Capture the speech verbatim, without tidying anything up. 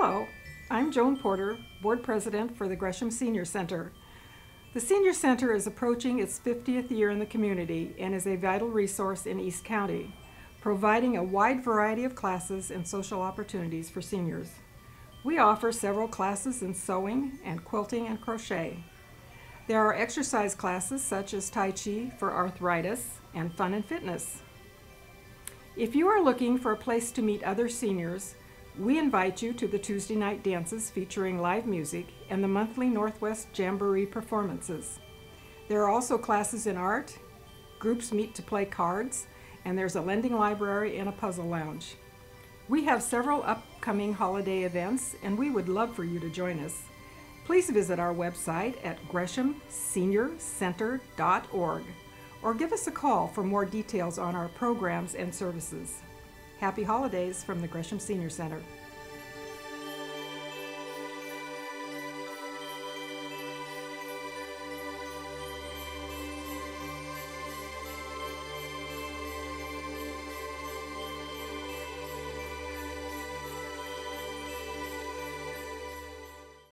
Hello, I'm Joan Porter, Board President for the Gresham Senior Center. The Senior Center is approaching its fiftieth year in the community and is a vital resource in East County, providing a wide variety of classes and social opportunities for seniors. We offer several classes in sewing and quilting and crochet. There are exercise classes such as Tai Chi for arthritis and fun and fitness. If you are looking for a place to meet other seniors, we invite you to the Tuesday night dances featuring live music and the monthly Northwest Jamboree performances. There are also classes in art, groups meet to play cards, and there's a lending library and a puzzle lounge. We have several upcoming holiday events, and we would love for you to join us. Please visit our website at gresham senior center dot org or give us a call for more details on our programs and services. Happy holidays from the Gresham Senior Center.